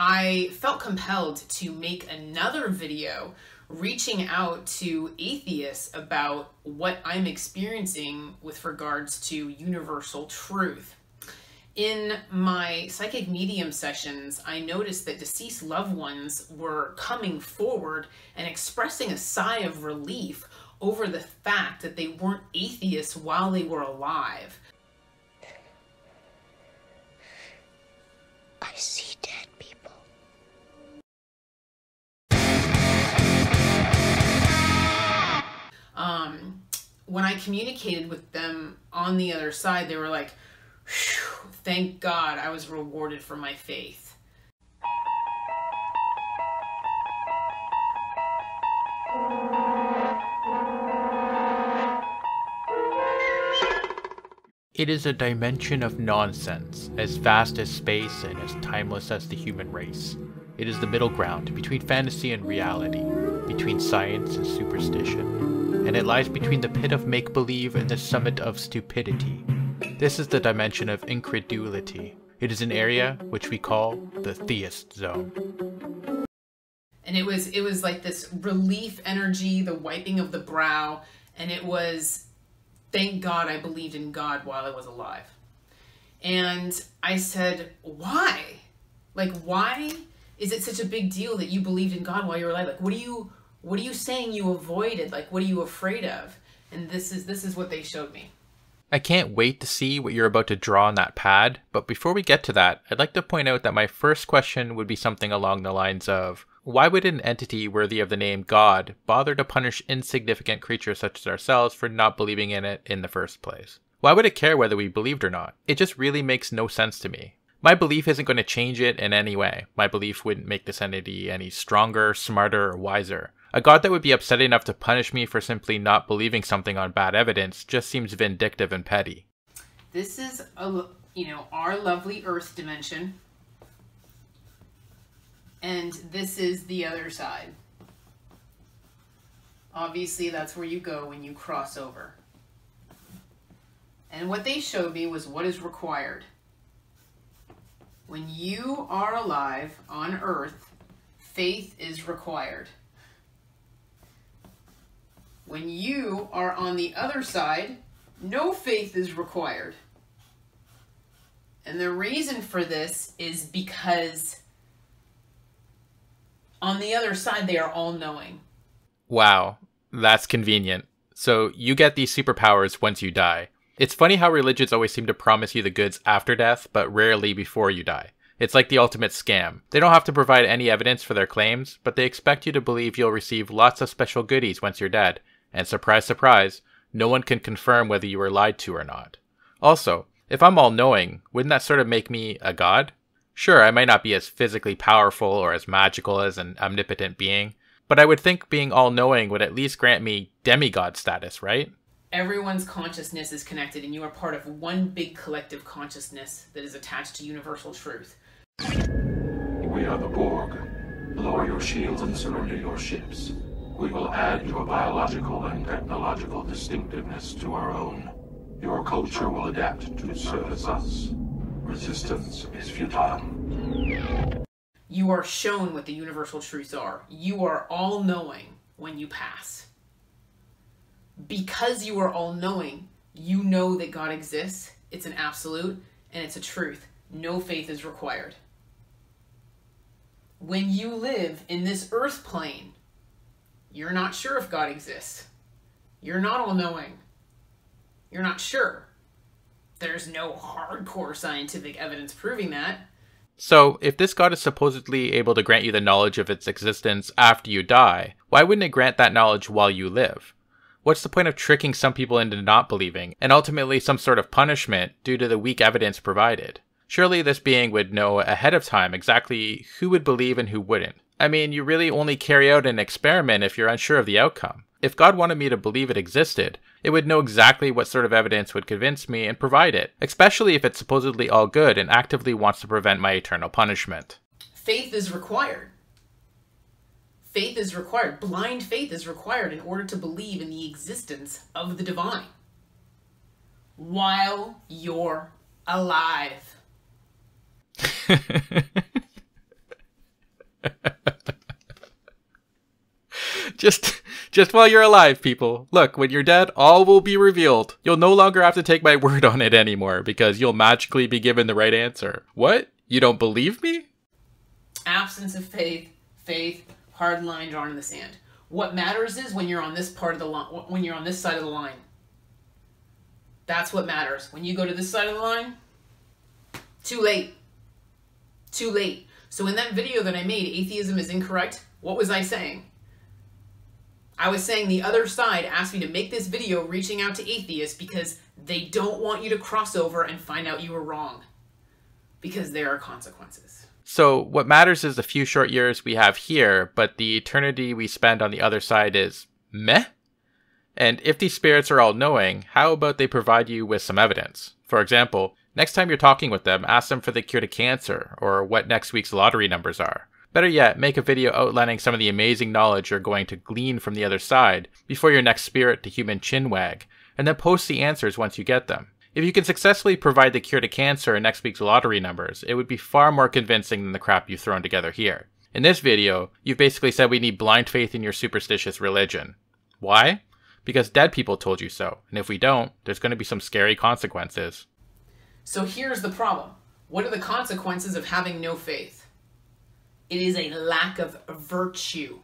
I felt compelled to make another video reaching out to atheists about what I'm experiencing with regards to universal truth. In my psychic medium sessions, I noticed that deceased loved ones were coming forward and expressing a sigh of relief over the fact that they weren't atheists while they were alive. I see dead people. When I communicated with them on the other side, they were like, thank God I was rewarded for my faith. It is a dimension of nonsense, as vast as space and as timeless as the human race. It is the middle ground between fantasy and reality, between science and superstition, and it lies between the pit of make-believe and the summit of stupidity. This is the dimension of incredulity. It is an area which we call the theist zone. And it was like this relief energy, the wiping of the brow, and it was, thank God I believed in God while I was alive. And I said, why? Like, why is it such a big deal that you believed in God while you were alive? Like, what are you saying you avoided? Like, what are you afraid of? And this is what they showed me. I can't wait to see what you're about to draw on that pad, but before we get to that, I'd like to point out that my first question would be something along the lines of, why would an entity worthy of the name God bother to punish insignificant creatures such as ourselves for not believing in it in the first place? Why would it care whether we believed or not? It just really makes no sense to me. My belief isn't going to change it in any way. My belief wouldn't make this entity any stronger, smarter, or wiser. A God that would be upset enough to punish me for simply not believing something on bad evidence just seems vindictive and petty. This is, our lovely Earth dimension. And this is the other side. Obviously, that's where you go when you cross over. And what they showed me was what is required. When you are alive on Earth, faith is required. When you are on the other side, no faith is required. And the reason for this is because on the other side, they are all-knowing. Wow, that's convenient. So you get these superpowers once you die. It's funny how religions always seem to promise you the goods after death, but rarely before you die. It's like the ultimate scam. They don't have to provide any evidence for their claims, but they expect you to believe you'll receive lots of special goodies once you're dead. And surprise, surprise, no one can confirm whether you were lied to or not. Also, if I'm all-knowing, wouldn't that sort of make me a god? Sure, I might not be as physically powerful or as magical as an omnipotent being, but I would think being all-knowing would at least grant me demigod status, right? Everyone's consciousness is connected, and you are part of one big collective consciousness that is attached to universal truth. We are the Borg. Lower your shields and surrender your ships. We will add your biological and technological distinctiveness to our own. Your culture will adapt to service us. Resistance is futile. You are shown what the universal truths are. You are all-knowing when you pass. Because you are all-knowing, you know that God exists, it's an absolute, and it's a truth. No faith is required. When you live in this earth plane, you're not sure if God exists. You're not all-knowing. You're not sure. There's no hardcore scientific evidence proving that. So, if this God is supposedly able to grant you the knowledge of its existence after you die, why wouldn't it grant that knowledge while you live? What's the point of tricking some people into not believing, and ultimately some sort of punishment due to the weak evidence provided? Surely this being would know ahead of time exactly who would believe and who wouldn't. I mean, you really only carry out an experiment if you're unsure of the outcome. If God wanted me to believe it existed, it would know exactly what sort of evidence would convince me and provide it, especially if it's supposedly all good and actively wants to prevent my eternal punishment. Faith is required. Faith is required. Blind faith is required in order to believe in the existence of the divine while you're alive. Just while you're alive, people. Look, when you're dead, all will be revealed. You'll no longer have to take my word on it anymore because you'll magically be given the right answer. What? You don't believe me? Absence of faith, faith, hard line drawn in the sand. What matters is when you're on this part of the line, when you're on this side of the line. That's what matters. When you go to this side of the line, too late. Too late. So in that video that I made, Atheism is Incorrect, what was I saying? I was saying the other side asked me to make this video reaching out to atheists because they don't want you to cross over and find out you were wrong. Because there are consequences. So what matters is the few short years we have here, but the eternity we spend on the other side is meh? And if these spirits are all-knowing, how about they provide you with some evidence? For example, next time you're talking with them, ask them for the cure to cancer, or what next week's lottery numbers are. Better yet, make a video outlining some of the amazing knowledge you're going to glean from the other side before your next spirit to human chinwag, and then post the answers once you get them. If you can successfully provide the cure to cancer and next week's lottery numbers, it would be far more convincing than the crap you've thrown together here. In this video, you've basically said we need blind faith in your superstitious religion. Why? Because dead people told you so, and if we don't, there's going to be some scary consequences. So here's the problem. What are the consequences of having no faith? It is a lack of virtue.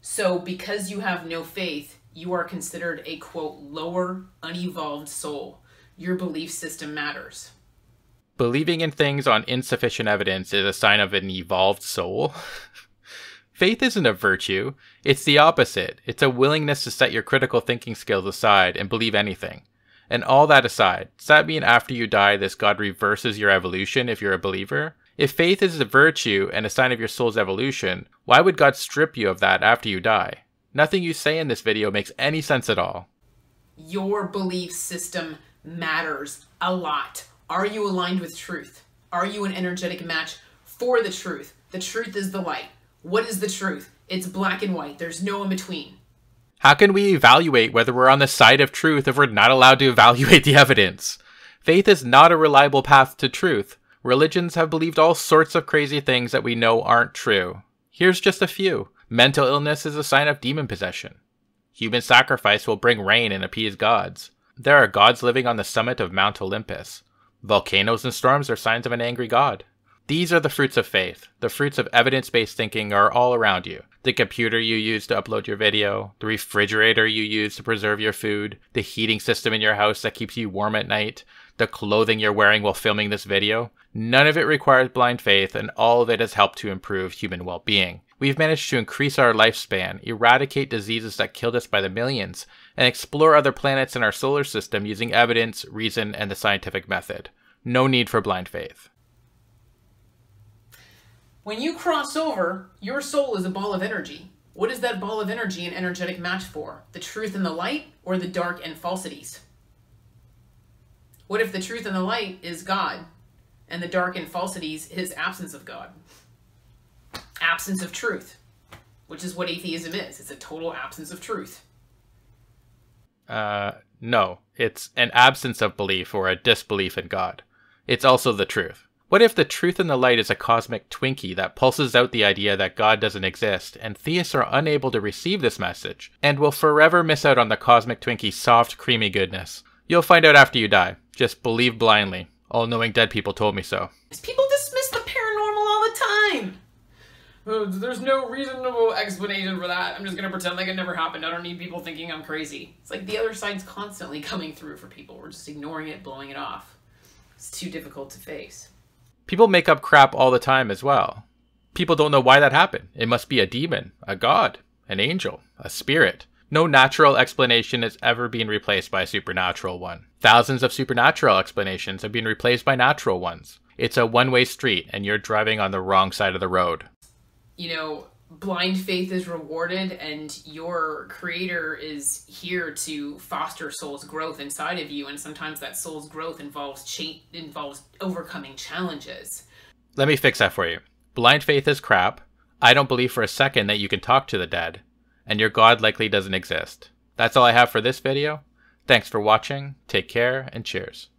So because you have no faith, you are considered a, quote, lower, unevolved soul. Your belief system matters. Believing in things on insufficient evidence is a sign of an evolved soul? Faith isn't a virtue. It's the opposite. It's a willingness to set your critical thinking skills aside and believe anything. And all that aside, does that mean after you die this God reverses your evolution if you're a believer? If faith is a virtue and a sign of your soul's evolution, why would God strip you of that after you die? Nothing you say in this video makes any sense at all. Your belief system matters a lot. Are you aligned with truth? Are you an energetic match for the truth? The truth is the light. What is the truth? It's black and white. There's no in between. How can we evaluate whether we're on the side of truth if we're not allowed to evaluate the evidence? Faith is not a reliable path to truth. Religions have believed all sorts of crazy things that we know aren't true. Here's just a few. Mental illness is a sign of demon possession. Human sacrifice will bring rain and appease gods. There are gods living on the summit of Mount Olympus. Volcanoes and storms are signs of an angry god. These are the fruits of faith. The fruits of evidence-based thinking are all around you. The computer you use to upload your video, the refrigerator you use to preserve your food, the heating system in your house that keeps you warm at night, the clothing you're wearing while filming this video. None of it requires blind faith, and all of it has helped to improve human well-being. We've managed to increase our lifespan, eradicate diseases that killed us by the millions, and explore other planets in our solar system using evidence, reason, and the scientific method. No need for blind faith. When you cross over, your soul is a ball of energy. What is that ball of energy an energetic match for? The truth and the light, or the dark and falsities? What if the truth and the light is God, and the dark and falsities is absence of God? Absence of truth, which is what atheism is. It's a total absence of truth. No, it's an absence of belief or a disbelief in God. It's also the truth. What if the truth and the light is a cosmic Twinkie that pulses out the idea that God doesn't exist, and theists are unable to receive this message, and will forever miss out on the cosmic Twinkie's soft, creamy goodness? You'll find out after you die. Just believe blindly. All-knowing dead people told me so. People dismiss the paranormal all the time! There's no reasonable explanation for that. I'm just going to pretend like it never happened. I don't need people thinking I'm crazy. It's like the other side's constantly coming through for people. We're just ignoring it, blowing it off. It's too difficult to face. People make up crap all the time as well. People don't know why that happened. It must be a demon, a god, an angel, a spirit. No natural explanation has ever been replaced by a supernatural one. Thousands of supernatural explanations have been replaced by natural ones. It's a one-way street, and you're driving on the wrong side of the road. You know, blind faith is rewarded, and your creator is here to foster soul's growth inside of you, and sometimes that soul's growth involves overcoming challenges. Let me fix that for you. Blind faith is crap. I don't believe for a second that you can talk to the dead, and your God likely doesn't exist. That's all I have for this video. Thanks for watching, take care, and cheers.